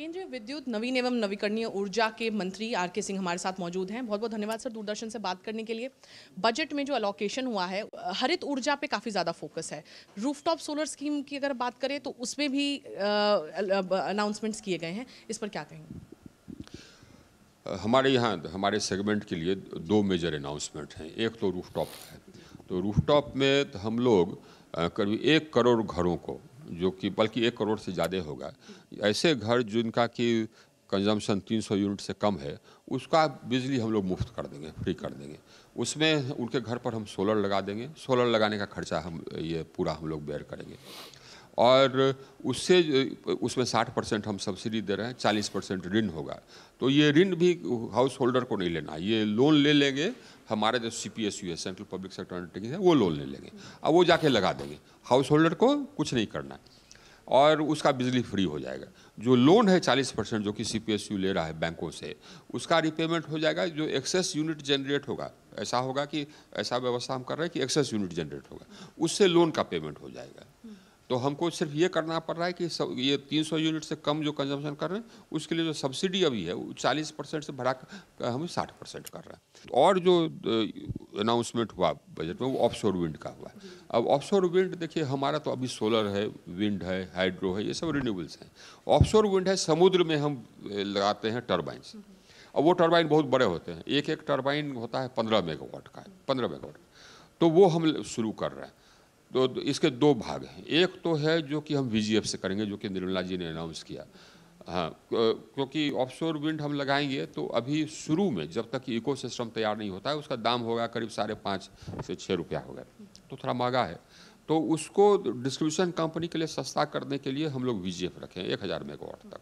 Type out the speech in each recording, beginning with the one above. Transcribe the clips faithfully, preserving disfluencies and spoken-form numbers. केंद्रीय विद्युत नवीन एवं नवीकरणीय ऊर्जा के मंत्री आर के सिंह हमारे साथ मौजूद हैं। बहुत बहुत धन्यवाद सर दूरदर्शन से बात करने के लिए। बजट में जो अलॉकेशन हुआ है हरित ऊर्जा पे काफ़ी ज़्यादा फोकस है। रूफटॉप सोलर स्कीम की अगर बात करें तो उसमें भी अनाउंसमेंट्स किए गए हैं, इस पर क्या कहेंगे? हमारे यहाँ हमारे सेगमेंट के लिए दो मेजर अनाउंसमेंट हैं। एक तो रूफटॉप है, तो रूफटॉप में हम लोग करीब एक करोड़ घरों को, जो कि बल्कि एक करोड़ से ज़्यादा होगा, ऐसे घर जिनका कि कंजम्पशन तीन सौ यूनिट से कम है उसका बिजली हम लोग मुफ्त कर देंगे, फ्री कर देंगे। उसमें उनके घर पर हम सोलर लगा देंगे। सोलर लगाने का खर्चा हम ये पूरा हम लोग बेयर करेंगे और उससे उसमें साठ परसेंट हम सब्सिडी दे रहे हैं, चालीस परसेंट ऋण होगा। तो ये ऋण भी हाउस होल्डर को नहीं लेना, ये लोन ले लेंगे। हमारे जो सी पी एस यू है, सेंट्रल पब्लिक सेक्टर अंडरटेकिंग है, वो लोन ले लेंगे और वो जाके लगा देंगे। हाउस होल्डर को कुछ नहीं करना है और उसका बिजली फ्री हो जाएगा। जो लोन है चालीस परसेंट जो कि सी पी एस यू ले रहा है बैंकों से, उसका रिपेमेंट हो जाएगा। जो एक्सेस यूनिट जनरेट होगा, ऐसा होगा कि ऐसा व्यवस्था हम कर रहे हैं कि एक्सेस यूनिट जनरेट होगा, उससे लोन का पेमेंट हो जाएगा। तो हमको सिर्फ ये करना पड़ रहा है कि सब ये तीन सौ यूनिट से कम जो कंजम्पशन कर रहे हैं उसके लिए जो सब्सिडी अभी है वो चालीस परसेंट से बढ़ा हम साठ परसेंट कर रहे हैं। और जो अनाउंसमेंट हुआ बजट में वो ऑफशोर विंड का हुआ। अब ऑफशोर विंड देखिए, हमारा तो अभी सोलर है, विंड है, हाइड्रो है, ये सब रिन्यूएबल्स हैं। ऑफशोर विंड है, समुद्र में हम लगाते हैं टर्बाइंस। अब वो टर्बाइन बहुत बड़े होते हैं, एक एक टर्बाइन होता है पंद्रह मेगावाट का, पंद्रह मेगावाट तो वो हम शुरू कर रहे हैं। तो इसके दो भाग हैं। एक तो है जो कि हम वी जी एफ से करेंगे, जो कि निर्मला जी ने अनाउंस किया। हाँ, क्योंकि ऑफशोर विंड हम लगाएंगे तो अभी शुरू में जब तक इको सिस्टम तैयार नहीं होता है उसका दाम होगा करीब साढ़े पाँच से छः रुपया होगा, तो थोड़ा महंगा है। तो उसको डिस्ट्रीब्यूशन कंपनी के लिए सस्ता करने के लिए हम लोग वी जी एफ रखें एक हज़ार मेगावाट तक।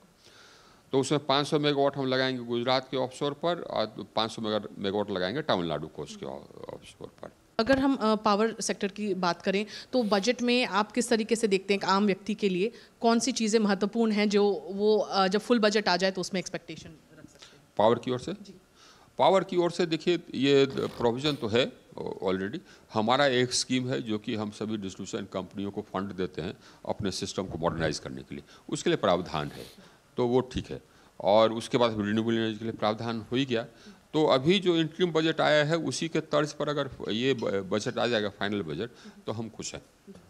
तो उसमें पाँच सौ मेगावाट हम लगाएंगे गुजरात के ऑफशोर पर और पाँच सौ मेगावाट लगाएंगे तमिलनाडु कोस्ट के ऑफशोर पर। अगर हम पावर सेक्टर की बात करें तो बजट में आप किस तरीके से देखते हैं कि आम व्यक्ति के लिए कौन सी चीज़ें महत्वपूर्ण हैं जो वो जब फुल बजट आ जाए तो उसमें एक्सपेक्टेशन रख सकते हैं? पावर की ओर से पावर की ओर से देखिए, ये प्रोविज़न तो है ऑलरेडी। हमारा एक स्कीम है जो कि हम सभी डिस्ट्रीब्यूशन कंपनियों को फंड देते हैं अपने सिस्टम को मॉडर्नाइज करने के लिए, उसके लिए प्रावधान है, तो वो ठीक है। और उसके बाद रिन्यूएबल एनर्जी के लिए प्रावधान हो ही गया। तो अभी जो इंटरिम बजट आया है उसी के तर्ज पर अगर ये बजट आ जाएगा, फाइनल बजट, तो हम खुश हैं।